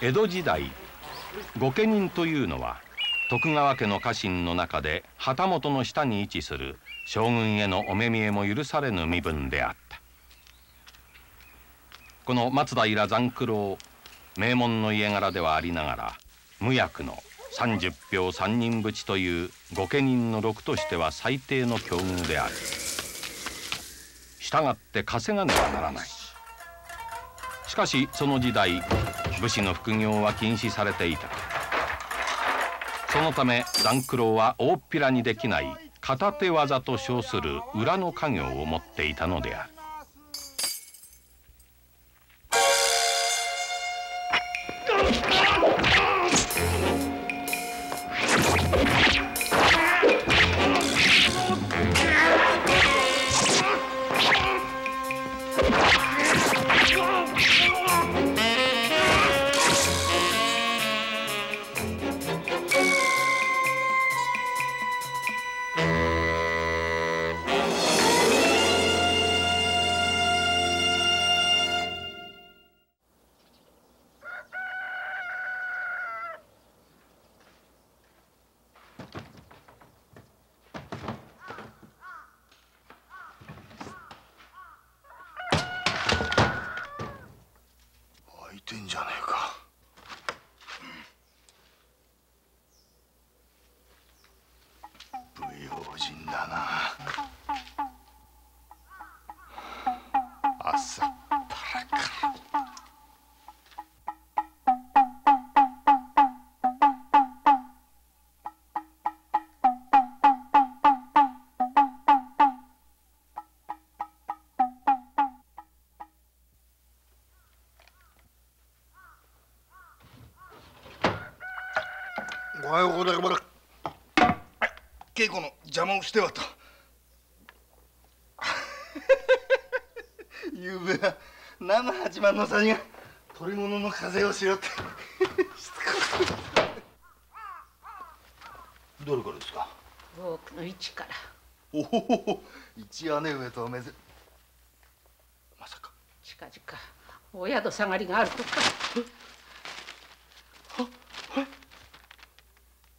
江戸時代、御家人というのは徳川家の家臣の中で旗本の下に位置する将軍へのお目見えも許されぬ身分であった。この松平残九郎、名門の家柄ではありながら無役の30俵3人扶持という御家人の禄としては最低の境遇である。したがって稼がねばならない。しかしその時代、武士の副業は禁止されていた。そのため残九郎は大っぴらにできない片手技と称する裏の家業を持っていたのである。おはようございます。稽古の邪魔をしてはとゆうべは生八幡のさじが取り物の風をしろってしつこい。誰からですか？大奥の一から。おお、一姉上とおめず。まさか近々お宿下がりがあるとか。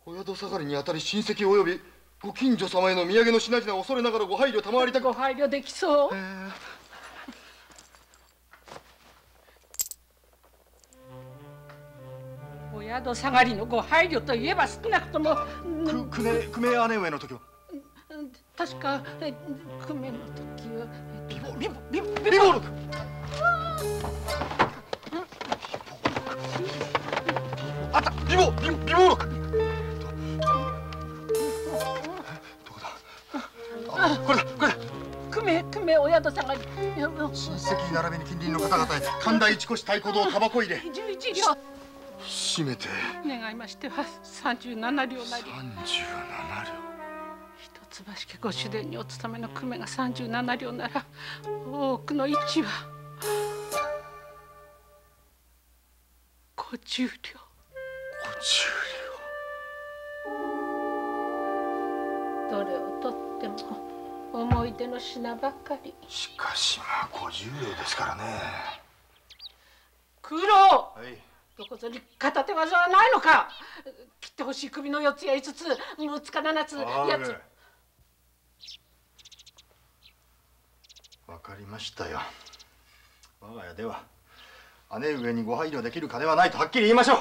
お宿下がりにあたり親戚およびご近所様への土産の品々を恐れながらご配慮賜りたく。ご配慮できそう。お宿下がりのご配慮といえば少なくとも久米姉上の時は確か久米の時はビボルク。あった、ビボルク。これだ。久米お宿下がり。親戚並びに近隣の方々へ神田一越太鼓堂タバコ入れ11両閉めて願いましては37両なり。37両。一橋家ご主殿にお勤めの久米が37両なら大奥の一は50両。50両。どれをとっても思い出の品ばかり。しかしまあ50両ですからね。九郎、はい、どこぞに片手技はないのか。切ってほしい首の4つや5つ、6つか7つやつ。わかりましたよ。我が家では姉上にご配慮できる金はないとはっきり言いましょう。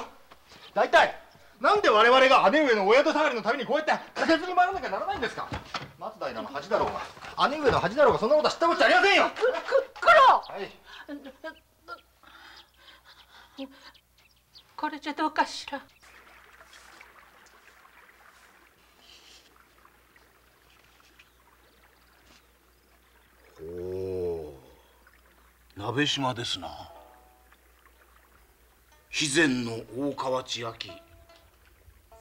大体なんで我々が姉上のお宿下がりのためにこうやって駆けずり回らなきゃならないんですか。松平の恥だろうが姉上の恥だろうがそんなことは知ったことありませんよ。九郎、これじゃどうかしら。おお、鍋島ですな。肥前の大河内焼。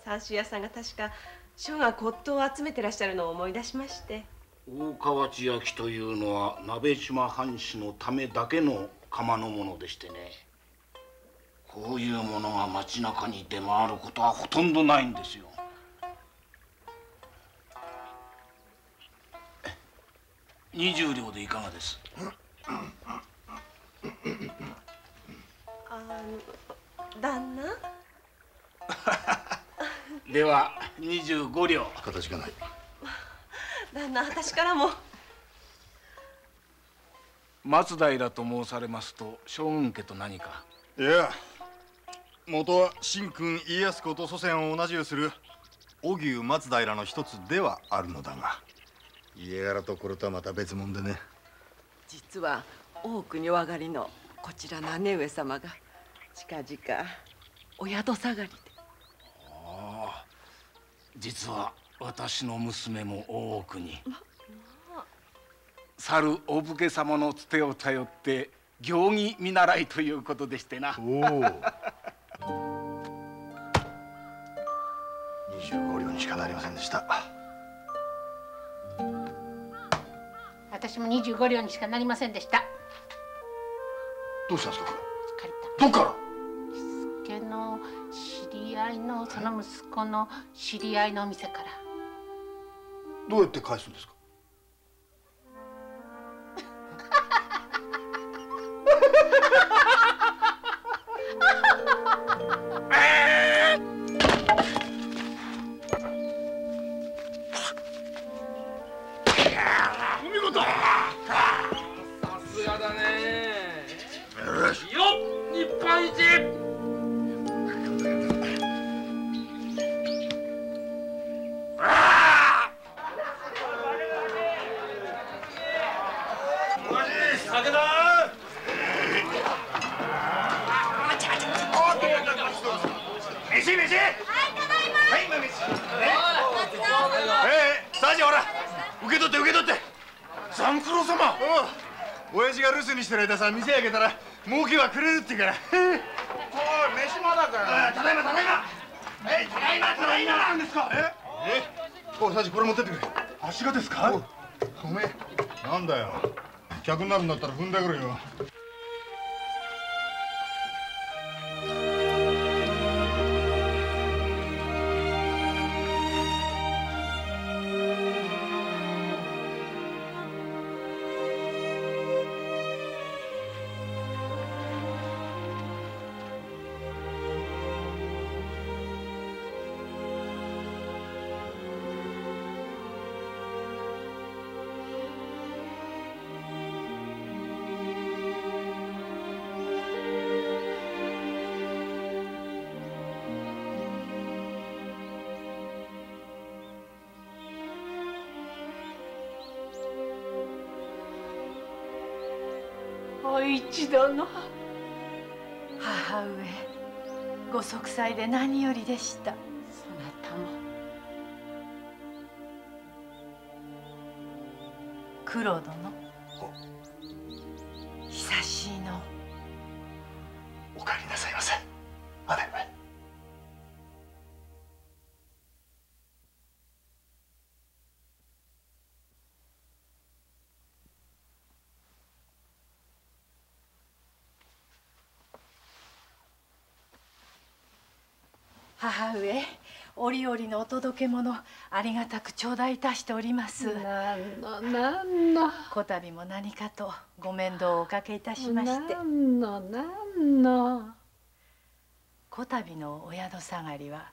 三州屋さんが確か書が骨董を集めてらっしゃるのを思い出しまして。大河内焼というのは鍋島藩士のためだけの窯のものでしてね、こういうものが町中に出回ることはほとんどないんですよ。20両でいかがです？旦那では25両。形がない。旦那、私からも。松平と申されますと将軍家と何か。いや、元は神君家康公と祖先を同じようする荻生松平の一つではあるのだが、家柄とこれとはまた別物でね。実は大奥にお上がりのこちらの姉上様が近々お宿下がりで。ああ、実は私の娘も大奥に。去るお武家様のつてを頼って行儀見習いということでしてな。おお25両にしかなりませんでした。私も25両にしかなりませんでした。どうしたんですか、これ。どっから。助の知り合いの、その息子の知り合いのお店から。どうやって返すんですか。お見事。さすがだね。よしよっ、日本一。親父が留守にしてる間さ、店開けたら儲けはくれるって言うから。おい、飯まだかよ。ただいま、ただいま。え、ただいま、ただいま。なんですか。え、おい、サジ、これ持ってってくれ。柱ですか。ごめん。なんだよ。客になるんだったら踏んでくれよ。一度の母上、ご息災で何よりでした。そなたも九郎殿、久しいの。お帰りなさいませ、姉上。母上、折々のお届け物ありがたく頂戴いたしております。なんのなんの、こたびも何かとご面倒をおかけいたしまして。なんのなんの、こたびのお宿下がりは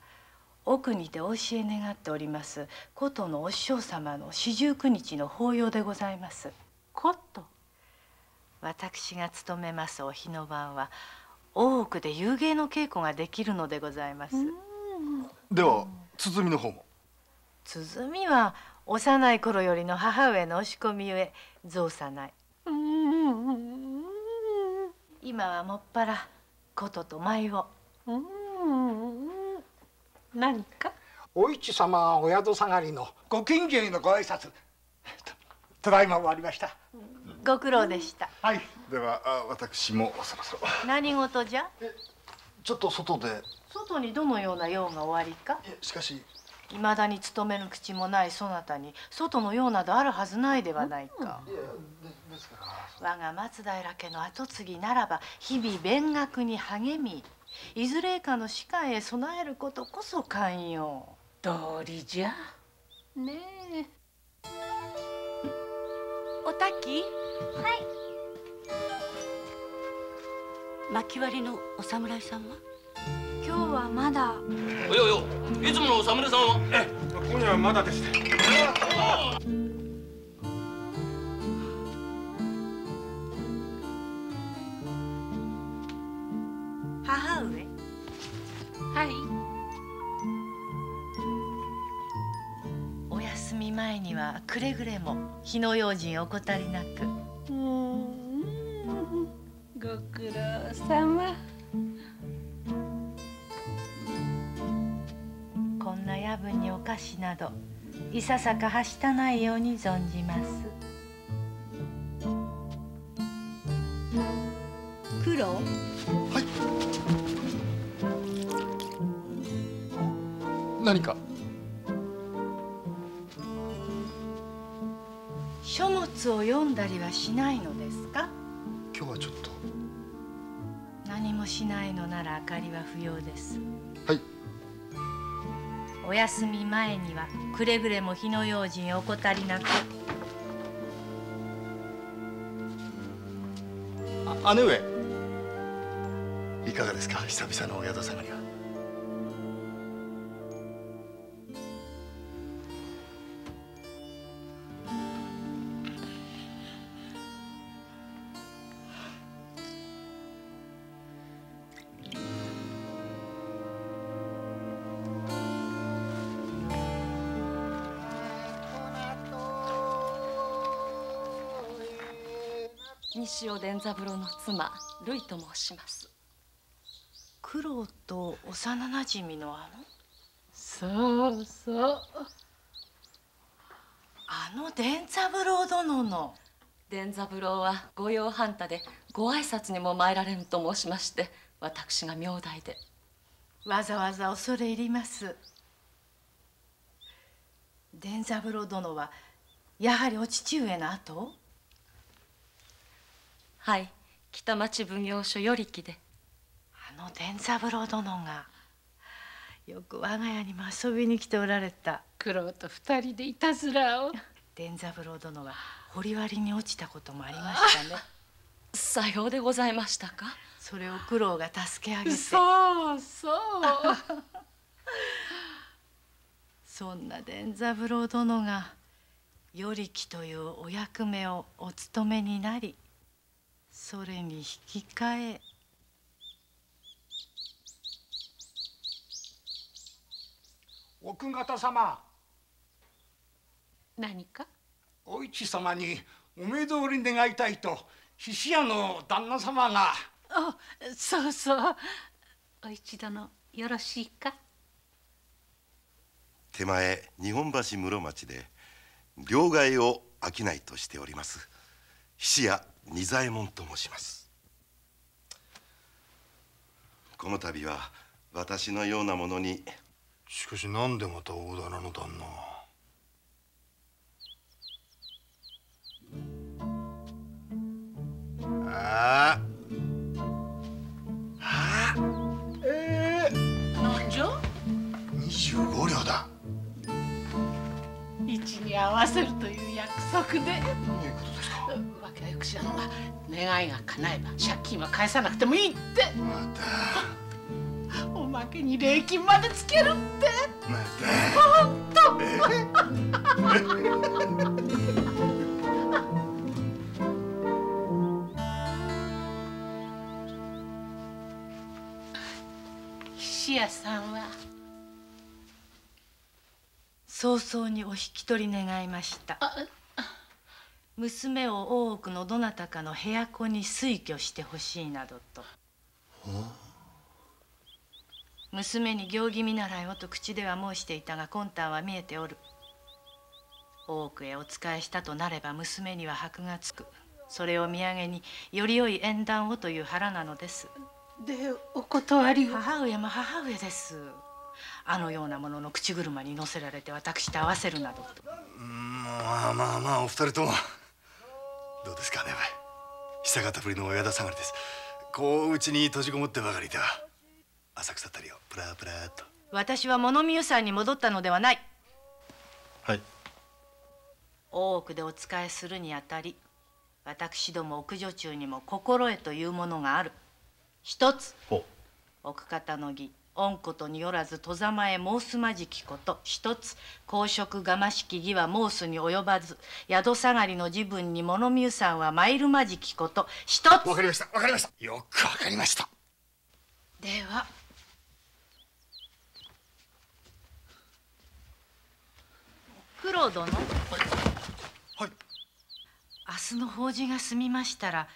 奥にてお教え願っております琴のお師匠様の49日の法要でございます。琴、私が勤めますお日の晩は大奥で遊芸の稽古ができるのでございます。では鼓の方も。鼓は幼い頃よりの母上の押し込みゆえ造作ない。今はもっぱら琴と舞を。何か。お市様はお宿下がりのご近所へのご挨拶、ただいま終わりました。ご苦労でした。はい、では私もそろそろ。何事じゃ。ちょっと外で。外にどのような用がおありか。いや、しかし。いまだに勤める口もないそなたに、外の用などあるはずないではないか。いや、ですから。我が松平家の跡継ぎならば、日々勉学に励み。いずれかの仕官へ備えることこそ寛容。道理じゃ。ねえ。おたき、はい。薪割りのお侍さんは。今日はまだ。およよ、いつものお侍さんは。ええ、今夜はまだです。母上。はい。お休み前にはくれぐれも火の用心を怠りなく。ご苦労様。こんな夜分にお菓子などいささかはしたないように存じます。苦労。はい。何か。書物を読んだりはしないのですか。今日はちょっと。何もしないのなら明かりは不要です。はい。お休み前にはくれぐれも火の用心を怠りなく。姉上、いかがですか、久々のお宿様には。西尾伝三郎の妻、るいと申します。苦労と幼なじみのあの。そうそう。あの伝三郎殿の。伝三郎は御用半端で、ご挨拶にも参られぬと申しまして、私が名代で。わざわざ恐れ入ります。伝三郎殿は、やはりお父上の後を。はい、北町奉行所与力で。あの伝三郎殿がよく我が家にも遊びに来ておられた。苦労と二人でいたずらを。伝三郎殿は掘り割りに落ちたこともありましたね。さようでございましたか。それを苦労が助け上げて。そうそうそんな伝三郎殿が与力というお役目をお務めになり、それに引き換え奥方様、何かお市様にお目通り願いたいと菱屋の旦那様が。あ、そうそう。お市殿、よろしいか。手前日本橋室町で両替を商いとしております菱屋仁左衛門と申します。この度は私のようなものに。しかし何でまた大店の旦那。ああああ、なんじゃ。25両だ。一に合わせるという約束で。どういうことですか。わけはよく知らんが、願いが叶えば借金は返さなくてもいいって。またおまけに礼金までつけるって。また本当菱屋さんは早々にお引き取り願いました。娘を大奥のどなたかの部屋子に推挙してほしいなどと。娘に行儀見習いをと口では申していたが、魂胆は見えておる。大奥へお仕えしたとなれば娘には箔がつく。それを見上げにより良い縁談をという腹なのです。でお断りを。母上も母上です。あのようなものの口車に乗せられて私と合わせるなどと。まあまあまあ、お二人ともどうですかね。久方ぶりのお宿下がりです。こううちに閉じこもってばかりでは浅草たりをプラプラと。私は物見湯さんに戻ったのではない。はい。大奥でお仕えするにあたり、私ども奥女中にも心得というものがある。一つ、奥方の儀御ことによらず戸ざまへ申すまじきこと一つ、公職がましき義は申すに及ばず、宿下がりの自分に物見ゆさんは参るまじきこと一つ。わかりました、わかりました、よくわかりました。では九郎殿、はい、明日の法事が済みましたら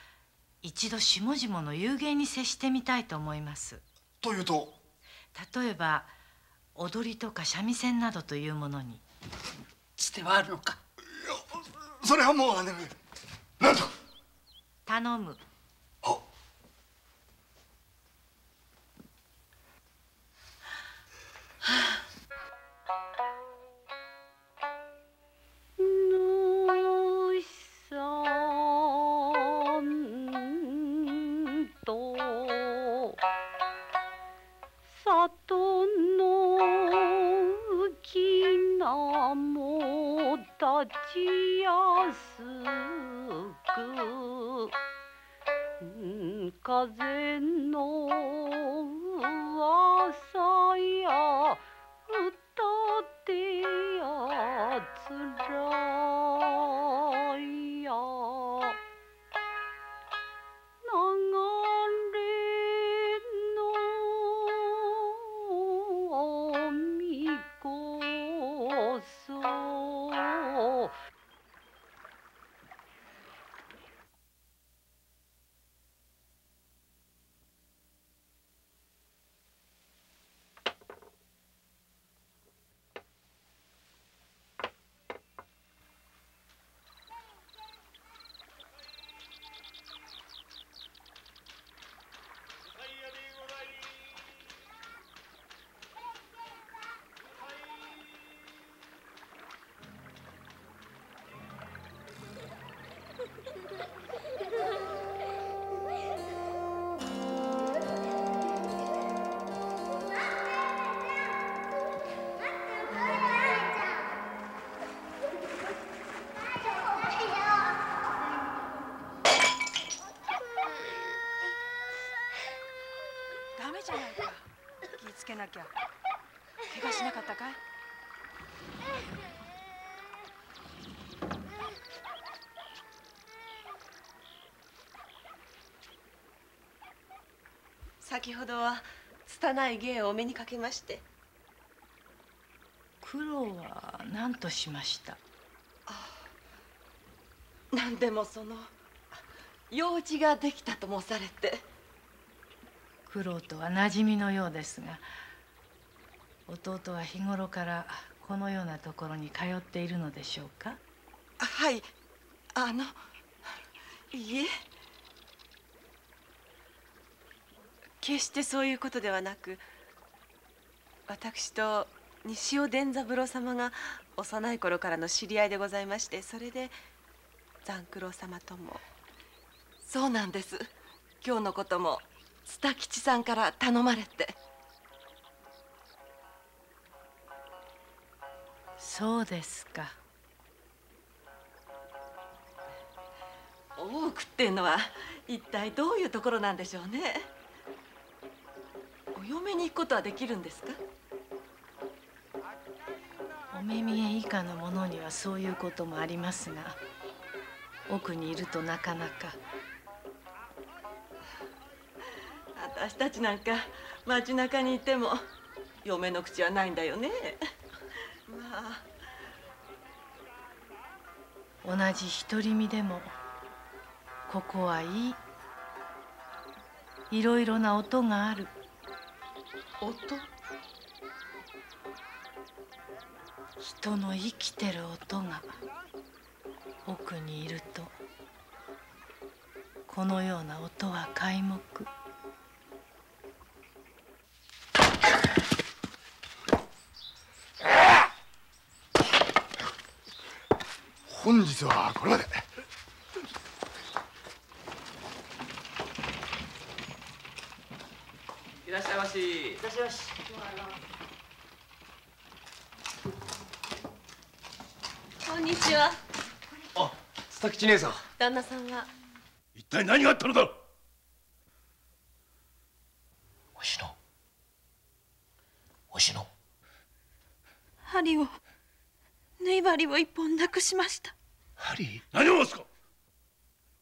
一度下々の幽玄に接してみたいと思います。というと、例えば踊りとか三味線などというものに。つてはあるのか。いや、それはもう姉上、なんとか頼む。あっ、はあ、風の噂や歌ってやつらや、流れのみこそ。気をつけなきゃ。怪我しなかったかい？先ほどは拙い芸をお目にかけまして。九郎は何としました？ああ、何でもその用事ができたと申されて。九郎とは馴染みのようですが、弟は日頃からこのようなところに通っているのでしょうか？はい、いえ、決してそういうことではなく、私と西尾伝三郎様が幼い頃からの知り合いでございまして、それで三九郎様とも。そうなんです。今日のことも蔦吉さんから頼まれて。そうですか。大奥っていうのは一体どういうところなんでしょうね。お嫁に行くことはできるんですか？お目見え以下の者にはそういうこともありますが、奥にいるとなかなか。私たちなんか街中にいても嫁の口はないんだよね。まあ、同じ独り身でもここはいい。いろいろな音がある。音？人の生きてる音が奥にいると、このような音は皆目。本日はこれまで。いらっしゃいまし。いらっしゃいまし。こんにちは。あ、蔦吉姉さん。旦那さんは。一体何があったのだ。おしの。縫い針を一本なくしました。針？何を申すか。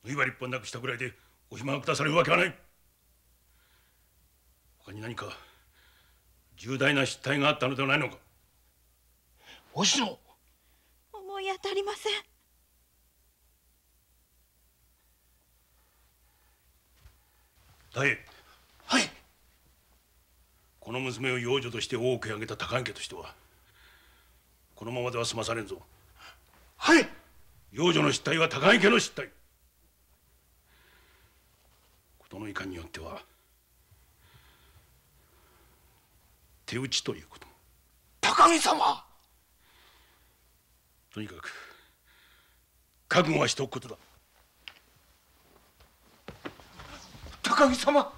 縫い針一本なくしたぐらいでお暇が下されるわけはない。他に何か重大な失態があったのではないのか。おしの思い当たりません。大栄。はい。この娘を養女として大奥へ上げた高家としてはこのままでは済まされんぞ。はい。養女の失態は高家の失態。事のいかんによっては手打ちということも。高家様、とにかく覚悟はしておくことだ。高木様、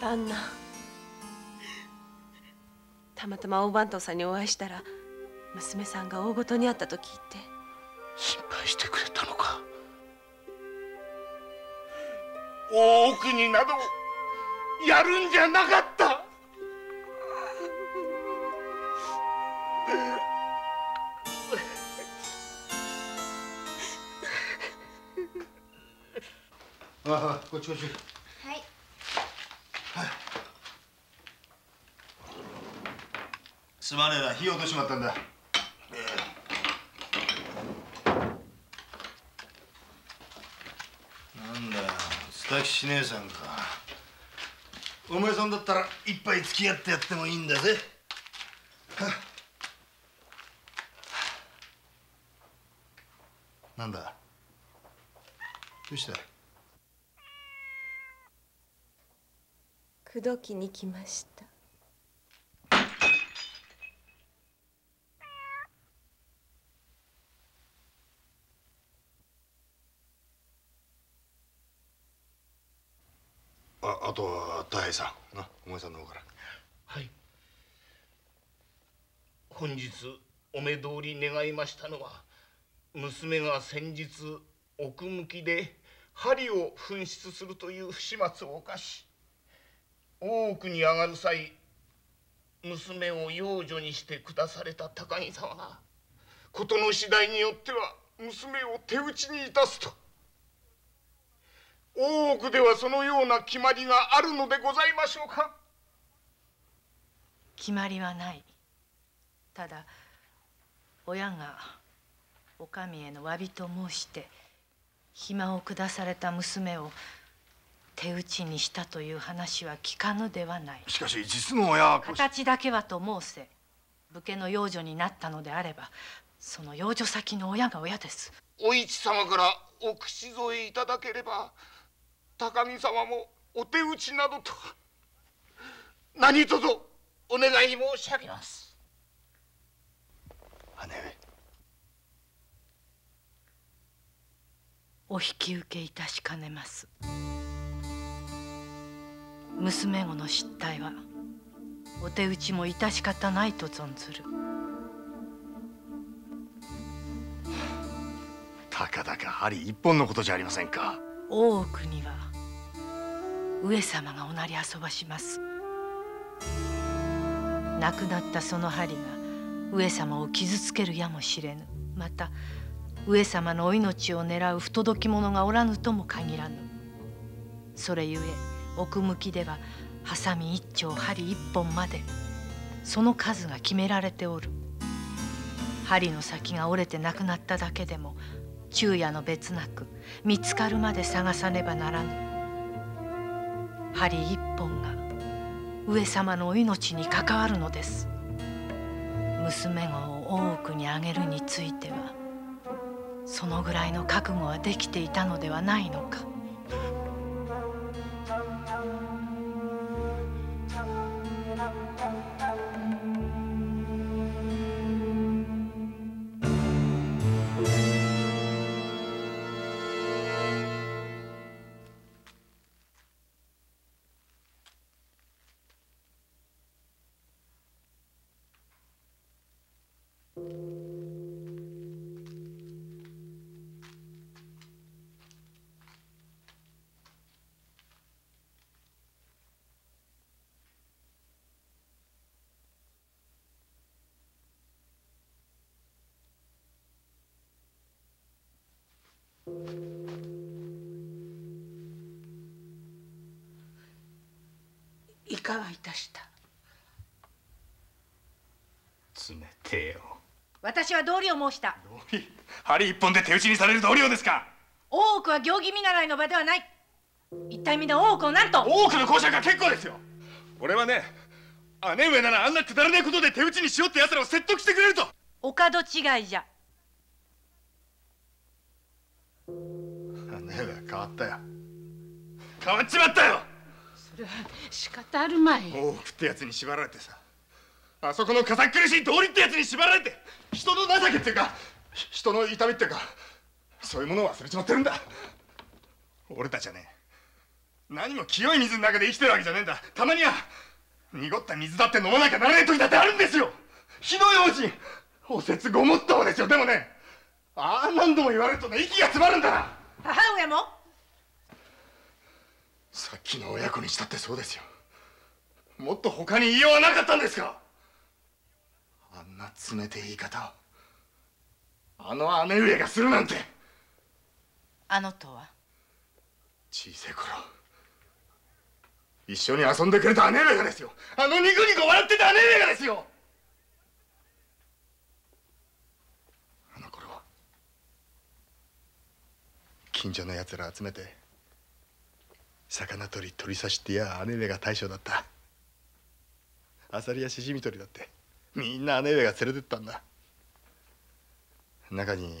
旦那、たまたま大番頭さんにお会いしたら娘さんが大ごとにあったと聞いて。心配してくれたのか。大奥になどやるんじゃなかった。ああ、こっちこっち。はい。すまねえな、火を落としまったんだ。なんだよ、蔦吉姉さんか。お前さんだったら一杯付き合ってやってもいいんだぜ。なんだ、どうした。口説きに来ました。あとは大平さんな、お前さんの方から。はい。本日お目通り願いましたのは、娘が先日奥向きで針を紛失するという不始末を犯し、大奥に上がる際娘を養女にしてくだされた高木様が、事の次第によっては娘を手打ちにいたすと。大奥ではそのような決まりがあるのでございましょうか。決まりはない。ただ親がお上への詫びと申して暇を下された娘を手打ちにしたという話は聞かぬではない。しかし実の親は。形だけはと申せ、武家の養女になったのであればその養女先の親が親です。お市様からお口添えいただければ高見様もお手打ちなどと何とぞお願い申し上げます。姉上、お引き受けいたしかねます。娘御の失態はお手打ちも致し方ないと存ずる。たかだか針一本のことじゃありませんか。大奥には上様がおなり遊ばします。亡くなったその針が上様を傷つけるやもしれぬ。また上様のお命を狙う不届き者がおらぬとも限らぬ。それゆえ奥向きではハサミ一丁針一本までその数が決められておる。針の先が折れてなくなっただけでも昼夜の別なく見つかるまで探さねばならぬ。針一本が上様のお命に関わるのです。娘御を大奥にあげるについてはそのぐらいの覚悟はできていたのではないのか。いかがいたした？冷てえよ。私は道理を申した。道理？針一本で手打ちにされる道理をですか？大奥は行儀見習いの場ではない。一体みんな大奥をなんと。大奥の講釈が結構ですよ。俺はね、姉上ならあんなくだらねえことで手打ちにしようって奴らを説得してくれると。お門違いじゃ。姉上は変わったよ。変わっちまったよ。それは仕方あるまい。大奥ってやつに縛られてさ、あそこの堅苦しい道理ってやつに縛られて、人の情けっていうか人の痛みっていうか、そういうものを忘れちまってるんだ。俺たちはね、何も清い水の中で生きてるわけじゃねえんだ。たまには濁った水だって飲まなきゃならねえ時だってあるんですよ。ひどい往診、お説ごもっともですよ。でもね、ああ何度も言われるとね、息が詰まるんだな。母親もさっきの親子にしたってそうですよ。もっと他に言いようはなかったんですか？あんな冷てえ言い方をあの姉上がするなんて。あのとは小さい頃一緒に遊んでくれた姉上がですよ。あのニコニコ笑ってた姉上がですよ。あの頃近所のやつら集めて魚取り取り刺して、や姉上が大将だった。アサリやシジミ取りだってみんな姉上が連れてったんだ。中に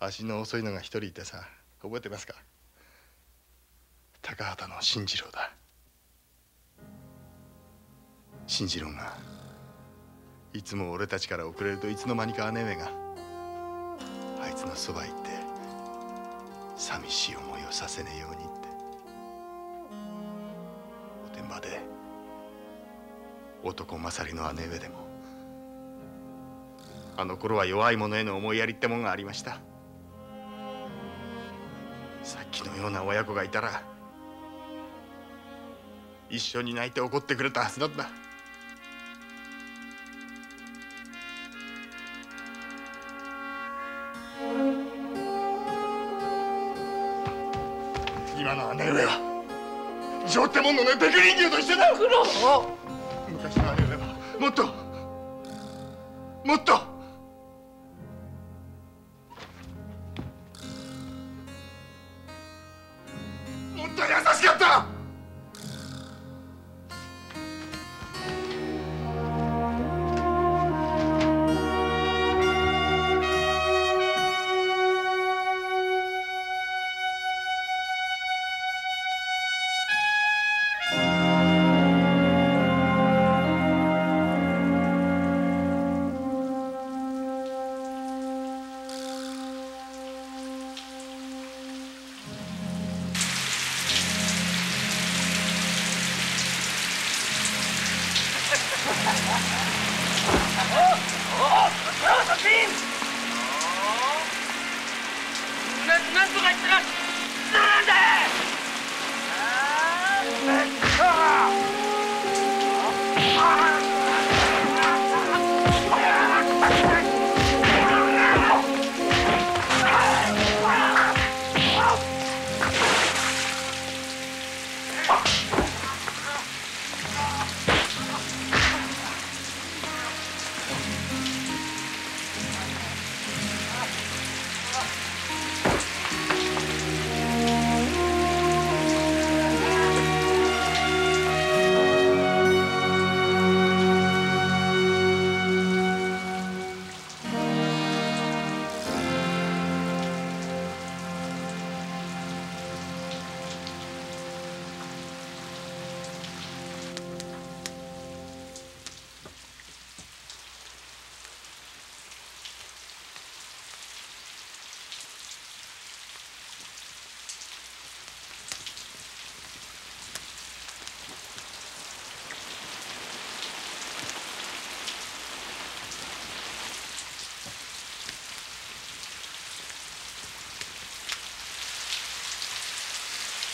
足の遅いのが一人いてさ、覚えてますか？高畑の新次郎だ。新次郎がいつも俺たちから遅れると、いつの間にか姉上があいつのそばへ行って寂しい思いをさせねえようにって、おてんばで男勝りの姉上でも、あの頃は弱い者への思いやりってもんがありました。さっきのような親子がいたら一緒に泣いて怒ってくれたはずなんだ。今の姉上は情ってもんのね、デク人形と一緒だ。苦労。昔の姉上はもっともっと。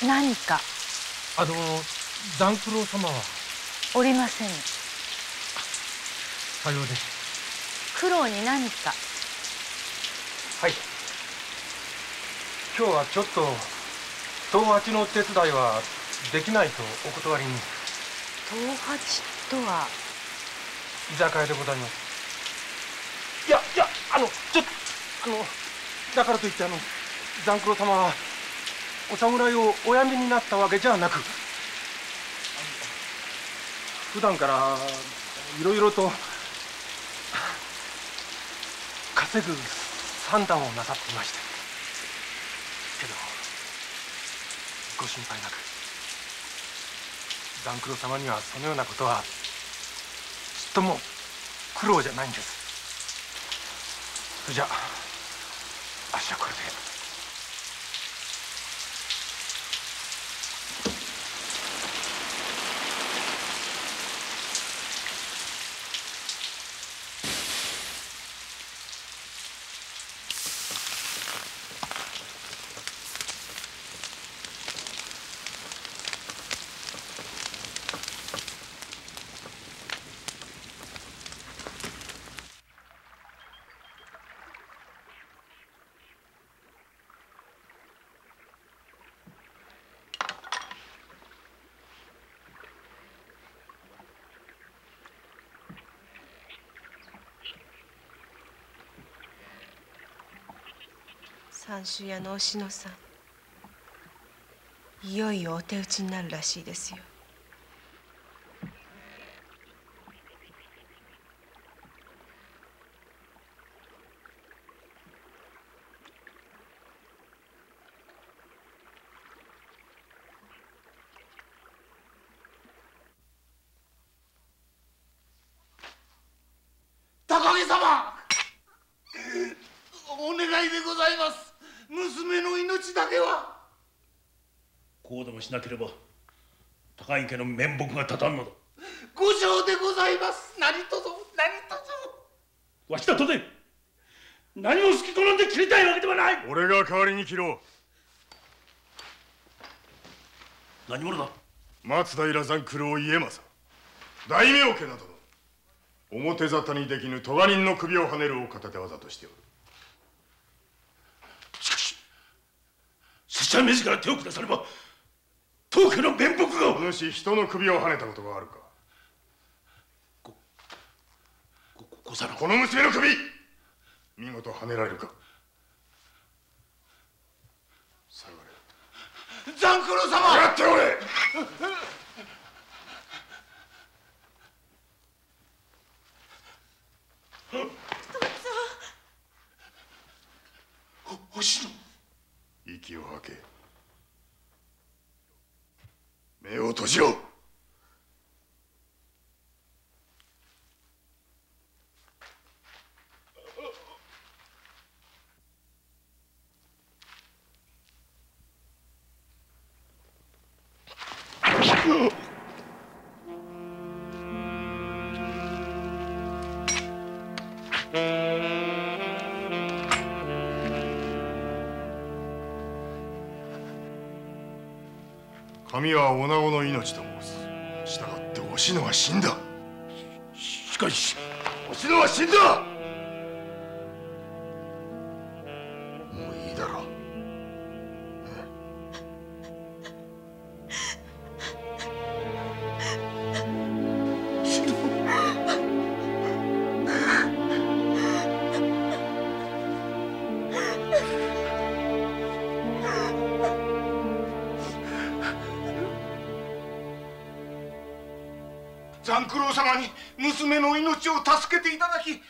何か團九郎様はおりません。さようです。九郎に何か。はい。今日はちょっと東八のお手伝いはできないとお断りに。東八とは居酒屋でございます。いやだからといって残九郎様はお侍をお辞めになったわけじゃなく、普段からいろいろと稼ぐ算段をなさっていまして、けどご心配なく。残九郎様にはそのようなことはちっとも苦労じゃないんです。それじゃあっしはこれで。三州屋のおしのさん、いよいよお手打ちになるらしいですよ。高木様、お願いでございます。娘の命だけは。こうでもしなければ高井家の面目が立たんのだ。ご承でございます。何とぞ何とぞ。わしだとで何も好き好んで切りたいわけではない。俺が代わりに切ろう。何者だ。松平残九郎家政、大名家などの表沙汰にできぬ咎人の首をはねるお方でわざとしておる。拙者目力から手を下されば当家の面目が。お主、人の首をはねたことがあるか。ござらこの娘の首見事はねられるか。下がれ。残九郎様、やっておれ。おしの、息を吐け。目を閉じろ。神は女子の命と申す。したがっておしのは死んだ。しかしおしのは死んだ。もういいだろう。残九郎様に娘の命を助けていただき、いえ、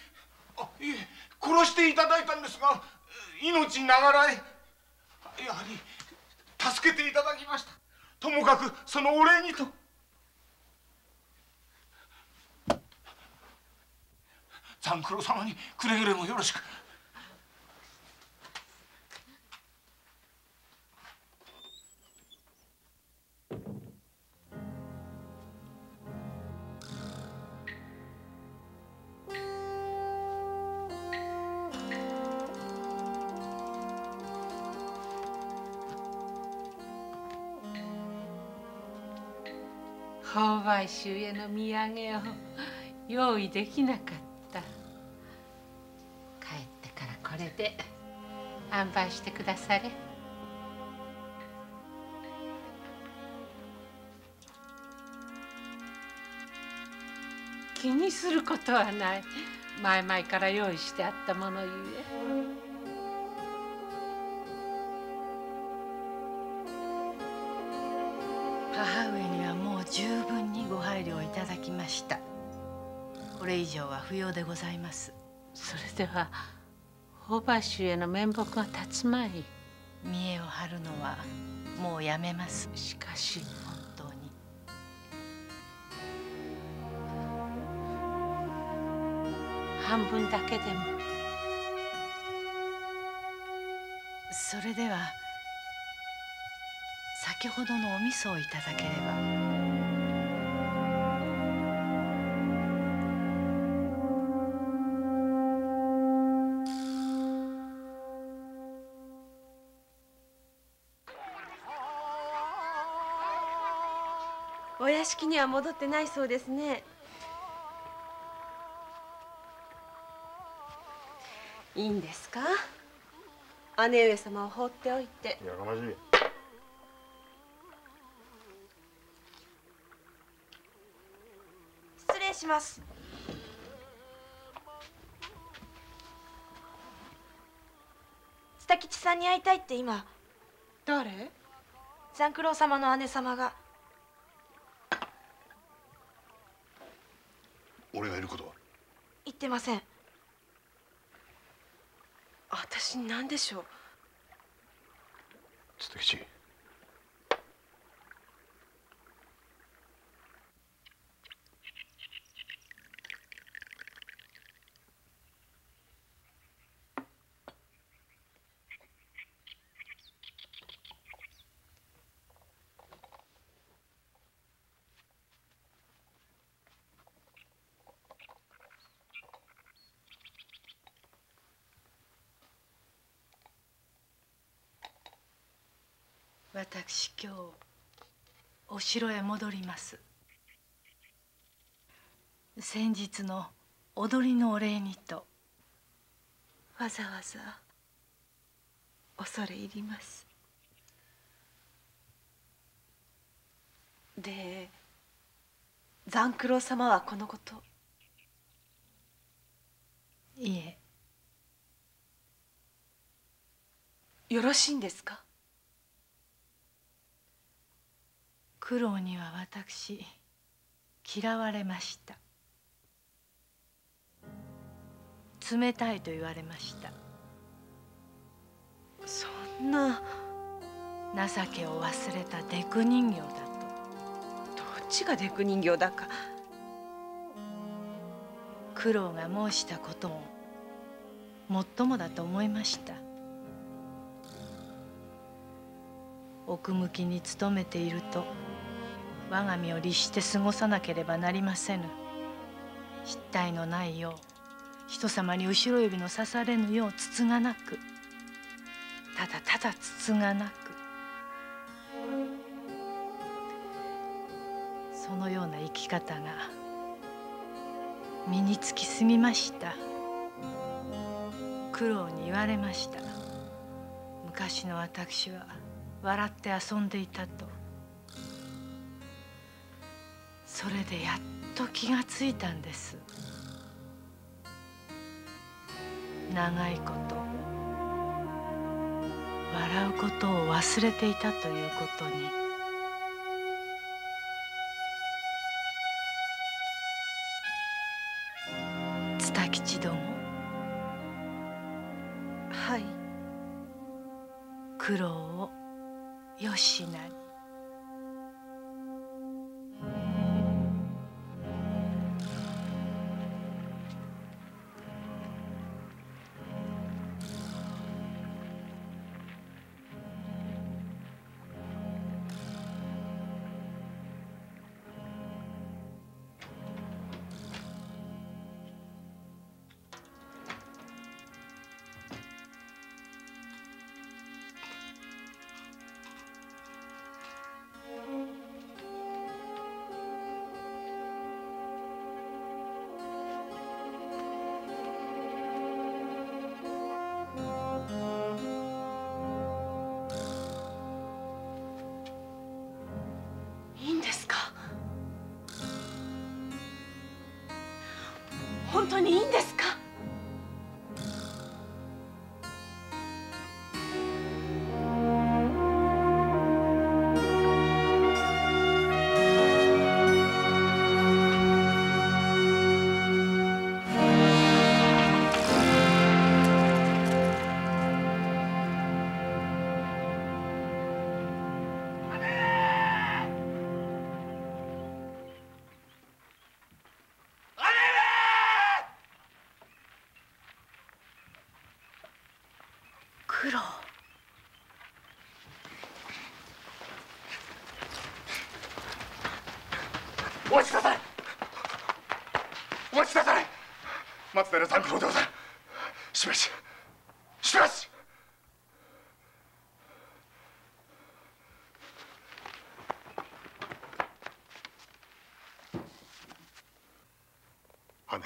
殺していただいたんですが、命ながらえやはり助けていただきました。ともかくそのお礼にと。残九郎様にくれぐれもよろしく。購買主への土産を用意できなかった。帰ってからこれで販売してくだされ。気にすることはない。前々から用意してあったものゆえ。母上にはもう十分にご配慮をいただきました。これ以上は不要でございます。それでは大橋への面目が立つまい。見栄を張るのはもうやめます。しかし本当に半分だけでも。それでは先ほどのお味噌をいただければ。お屋敷には戻ってないそうですね。いいんですか、姉上様を放っておいて。やかましい。失礼します。蔦吉さんに会いたいって今。誰？三九郎様の姉様が。俺がいることは言ってません。私に何でしょう。蔦吉、私今日お城へ戻ります。先日の踊りのお礼にと。わざわざ恐れ入ります。で三九郎様はこのこと。いえ。よろしいんですか。九郎には私嫌われました。冷たいと言われました。そんな。情けを忘れたデク人形だと。どっちがデク人形だか。九郎が申したことももっともだと思いました。奥向きに努めていると我が身を律して過ごさなければなりませぬ。失態のないよう、人様に後ろ指の刺されぬようつつがなく、ただただつつがなく、そのような生き方が身につきすぎました。苦労に言われました。昔の私は笑って遊んでいたと。それでやっと気がついたんです。長いこと笑うことを忘れていたということに。蔦吉殿。はい。苦労をよしなに。本当にいいんですか？苦労。お待ちください。お待ちください。松平三九郎でござる。しばし。しばし。姉上。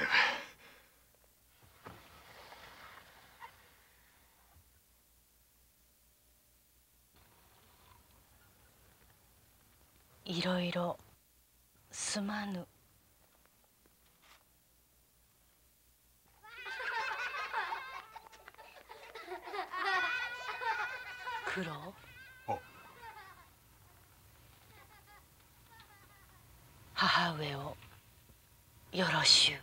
いろいろすまぬ。苦労。母上をよろしゅう。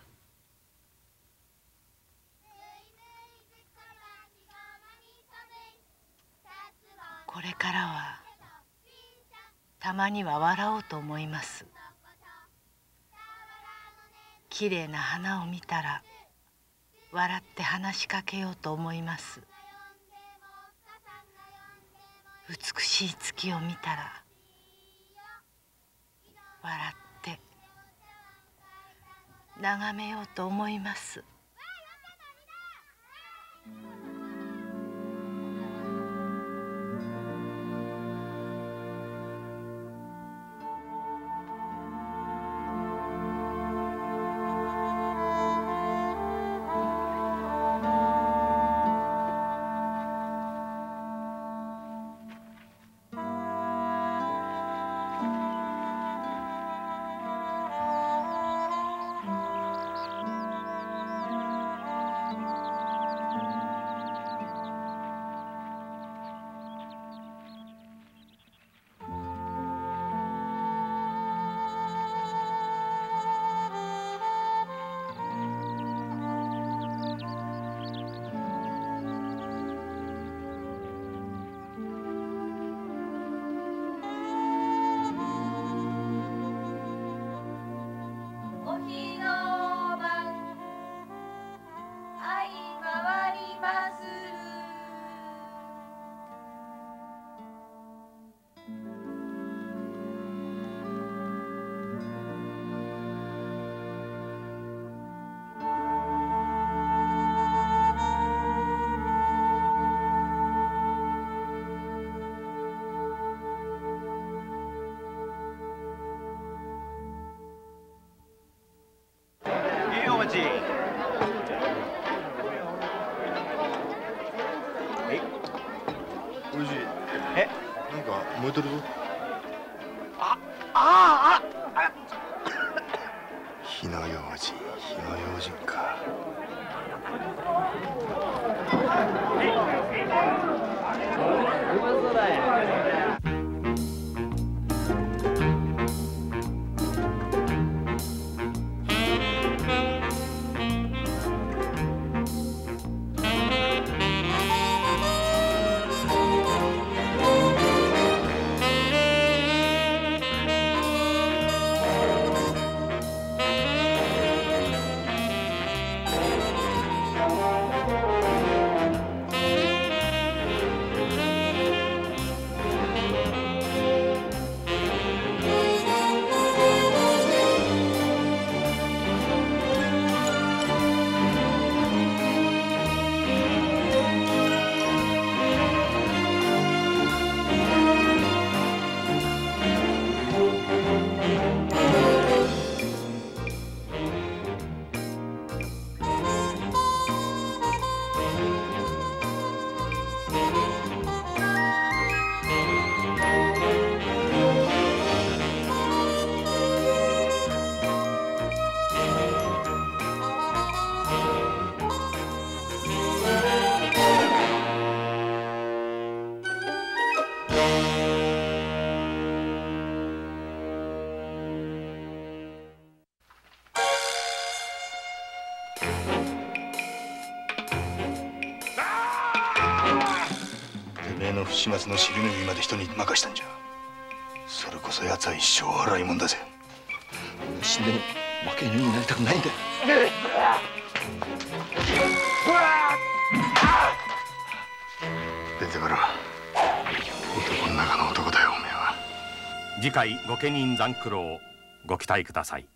これからはたまには笑おうと思います。きれいな花を見たら笑って話しかけようと思います。美しい月を見たら笑って眺めようと思います。燃えてるぞ。あ火の用心、火の用心か。うまそうだよ。例の不始末の尻拭いまで人に任したんじゃ。それこそ奴は一生洗いもんだぜ。死んでも負け犬になりたくないんだよ。出てころ、男の中の男だよおめえは。次回御家人残苦労ご期待ください。